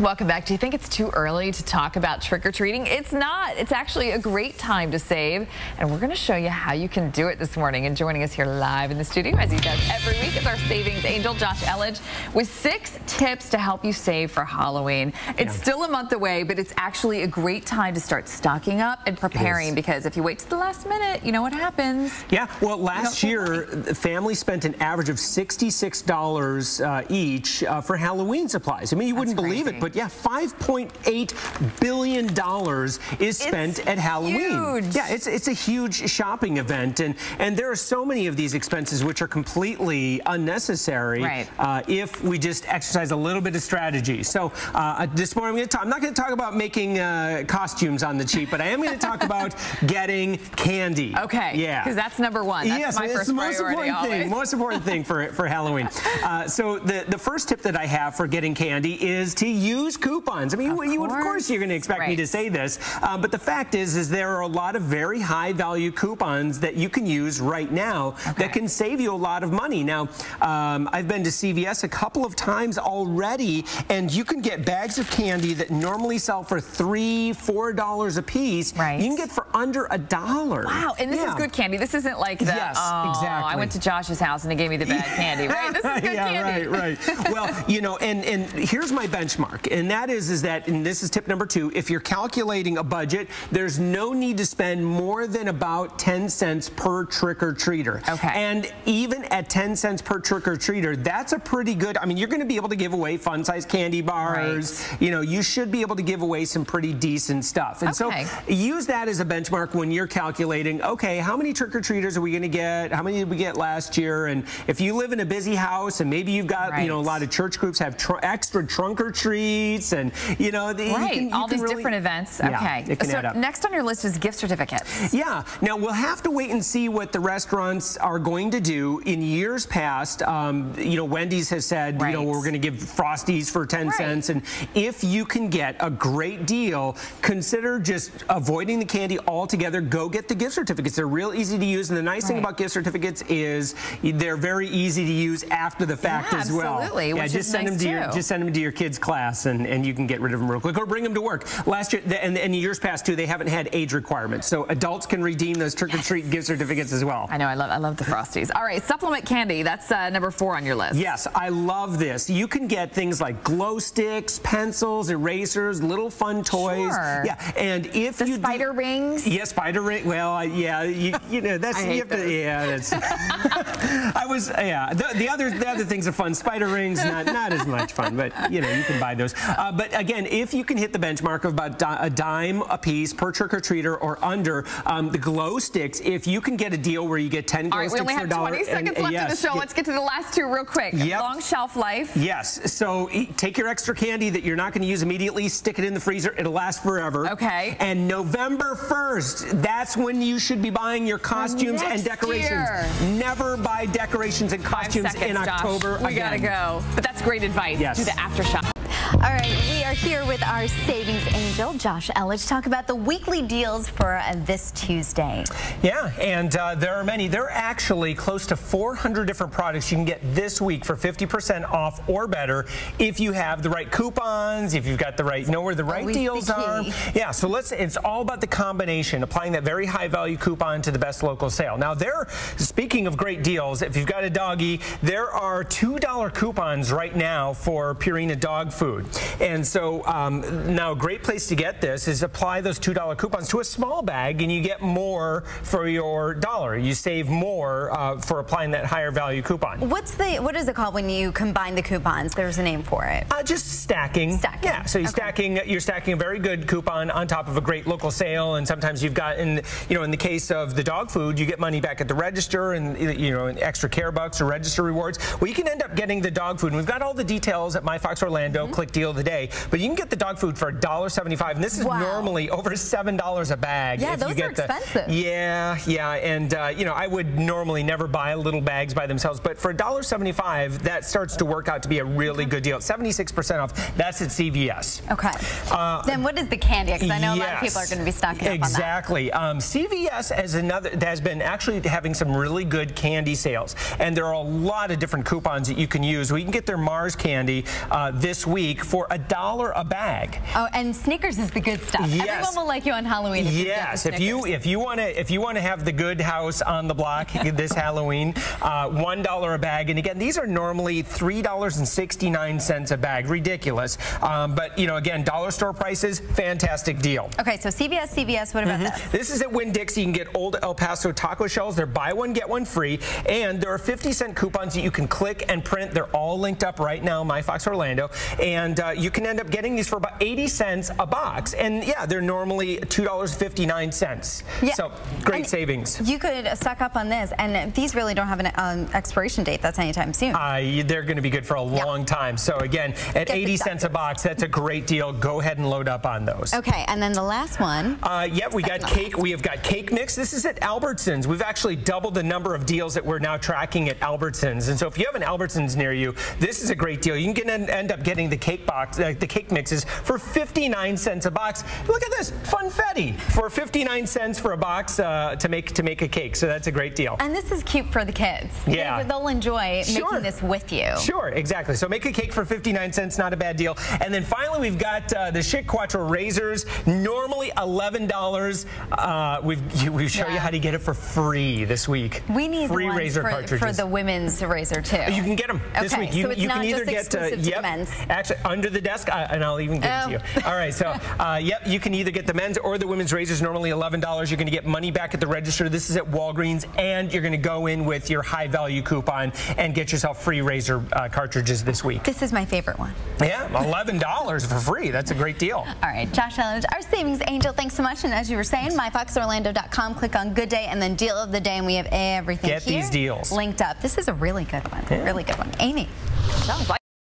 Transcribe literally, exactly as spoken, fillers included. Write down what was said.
Welcome back. Do you think it's too early to talk about trick-or-treating? It's not. It's actually a great time to save, and we're going to show you how you can do it this morning. And joining us here live in the studio, as he does every week, is our savings angel, Josh Elledge, with six tips to help you save for Halloween. It's yeah. still a month away, but it's actually a great time to start stocking up and preparing, because if you wait to the last minute, you know what happens. Yeah, well, last year, families spent an average of sixty-six dollars uh, each uh, for Halloween supplies. I mean, you That's wouldn't crazy. believe it. But yeah, five point eight billion dollars is spent it's at Halloween. Huge. Yeah, it's it's a huge shopping event, and and there are so many of these expenses which are completely unnecessary right. uh, if we just exercise a little bit of strategy. So uh, this morning I'm going to talk. I'm not going to talk about making uh, costumes on the cheap, but I am going to talk about getting candy. Okay. Yeah. Because that's number one. That's yes, my it's first the most priority important always. thing. Most important thing for for Halloween. Uh, so the the first tip that I have for getting candy is to use Use coupons. I mean, of you, course, of course you're going to expect right. me to say this, uh, but the fact is, is there are a lot of very high value coupons that you can use right now okay. that can save you a lot of money. Now, um, I've been to C V S a couple of times already, and you can get bags of candy that normally sell for three, four dollars a piece. Right. You can get for under a dollar. Wow, and this yeah. is good candy. This isn't like the, yes, oh, exactly. I went to Josh's house and he gave me the bad candy. Right. This is good yeah, candy. Right, right. Well, you know, and and here's my benchmark. And that is, is that, and this is tip number two, if you're calculating a budget, there's no need to spend more than about ten cents per trick-or-treater. Okay. And even at ten cents per trick-or-treater, that's a pretty good, I mean, you're going to be able to give away fun-sized candy bars. Right. You know, you should be able to give away some pretty decent stuff. And okay. so use that as a benchmark when you're calculating, okay, how many trick-or-treaters are we going to get? How many did we get last year? And if you live in a busy house and maybe you've got, right. you know, a lot of church groups have tr extra trunk-or-treat, and you know the, right you can, you all these really, different events yeah, okay it can so add up. Next on your list is gift certificates. Yeah, now we'll have to wait and see what the restaurants are going to do. In years past, um, you know, Wendy's has said right. you know, we're going to give Frosties for ten cents, and if you can get a great deal, consider just avoiding the candy altogether. Go get the gift certificates. They're real easy to use, and the nice right. thing about gift certificates is they're very easy to use after the fact yeah, as well. Absolutely. Yeah, which just is send nice them to too. your just send them to your kids' class. And, and you can get rid of them real quick, or bring them to work. Last year, and, and years past too, they haven't had age requirements, so adults can redeem those trick-or-treat yes. gift certificates as well. I know, I love, I love the Frosties. All right, supplement candy. That's uh, number four on your list. Yes, I love this. You can get things like glow sticks, pencils, erasers, little fun toys. Sure. Yeah, and if the you spider do, rings. Yeah, spider ring. Well, yeah, you, you know that's I you have to, yeah. That's, I was yeah. The, the other the other things are fun. Spider rings, not not as much fun, but you know you can buy those. Uh, but again, if you can hit the benchmark of about di a dime a piece per trick-or-treater or under, um, the glow sticks, if you can get a deal where you get ten glow All right, sticks for a dollar. We only have twenty seconds and, and left yes, of the show. Let's get to the last two real quick. Yep. Long shelf life. Yes. So e take your extra candy that you're not going to use immediately, stick it in the freezer. It'll last forever. Okay. And November first, that's when you should be buying your costumes Next and decorations. Year. Never buy decorations and costumes seconds, in October Josh. We again. gotta go. But that's great advice. Yes. Do the aftershock. All right, we are here with our savings angel, Josh Elledge, to talk about the weekly deals for uh, this Tuesday. Yeah, and uh, there are many. There are actually close to four hundred different products you can get this week for fifty percent off or better if you have the right coupons, if you've got the right, know where the right Always deals the are. Yeah, so let's, it's all about the combination, applying that very high value coupon to the best local sale. Now there, speaking of great deals, if you've got a doggie, there are two dollar coupons right now for Purina dog food. And so um, now a great place to get this is apply those two dollar coupons to a small bag and you get more for your dollar. You save more uh, for applying that higher value coupon. What's the, what is it called when you combine the coupons? There's a name for it. Uh, just stacking. Stacking. Yeah, so you're, okay. stacking, you're stacking a very good coupon on top of a great local sale, and sometimes you've got, in, you know, in the case of the dog food, you get money back at the register and, you know, extra care bucks or register rewards. Well, you can end up getting the dog food, and we've got all the details at My Fox Orlando. Mm-hmm. Click deal of the day, but you can get the dog food for a dollar seventy-five, and this is wow. normally over seven dollars a bag. Yeah, if those you get are the, expensive. Yeah, yeah, and uh, you know, I would normally never buy little bags by themselves, but for a dollar seventy-five, that starts to work out to be a really good deal. seventy-six percent off. That's at C V S. Okay. Uh, then what is the candy? Because I know yes, a lot of people are going to be stocking up exactly. on that. Exactly. Um, C V S is another that has been actually having some really good candy sales, and there are a lot of different coupons that you can use. We can get their Mars candy uh, this week for a dollar. dollar a bag. Oh, and Snickers is the good stuff. Yes. Everyone will like you on Halloween. If yes, you if you if you want to if you want to have the good house on the block this Halloween, uh, one dollar a bag. And again, these are normally three dollars and sixty-nine cents a bag. Ridiculous. Um, but you know, again, dollar store prices, fantastic deal. Okay, so C V S, C V S. What about mm-hmm. this? This is at Winn-Dixie. You can get Old El Paso taco shells. They're buy one get one free, and there are fifty cent coupons that you can click and print. They're all linked up right now. MyFoxOrlando, and uh, you can end up getting these for about eighty cents a box. And yeah, they're normally two dollars and fifty-nine cents. Yeah. So great and savings. You could stock up on this, and these really don't have an um, expiration date that's anytime soon. Uh, they're going to be good for a yeah. long time. So again, at get eighty cents a box, that's a great deal. Go ahead and load up on those. Okay, and then the last one. Uh, yeah, we got cake. We have got cake mix. This is at Albertsons. We've actually doubled the number of deals that we're now tracking at Albertsons. And so if you have an Albertsons near you, this is a great deal. You can get, end up getting the cake box, uh, the cake mixes for fifty-nine cents a box. Look at this, Funfetti for fifty-nine cents for a box uh, to make to make a cake. So that's a great deal. And this is cute for the kids. Yeah, they, they'll enjoy sure. making this with you. Sure, exactly. So make a cake for fifty-nine cents, not a bad deal. And then finally, we've got uh, the Schick Quattro razors, normally eleven dollars. Uh, we've we show yeah. you how to get it for free this week. We need free razor for, cartridges for the women's razor too. You can get them this okay, week. You, so it's you not can either just get uh, yep, men's. Actually, under the desk, uh, and I'll even give oh. it to you. All right, so uh, yep, you can either get the men's or the women's razors. Normally eleven dollars. You're going to get money back at the register. This is at Walgreens, and you're going to go in with your high value coupon and get yourself free razor uh, cartridges this week. This is my favorite one. Yeah, eleven dollars for free. That's a great deal. All right, Josh Elledge, our savings angel. Thanks so much. And as you were saying, my fox orlando dot com. Click on Good Day and then Deal of the Day, and we have everything get here. Get these deals linked up. This is a really good one. Yeah. Really good one, Amy.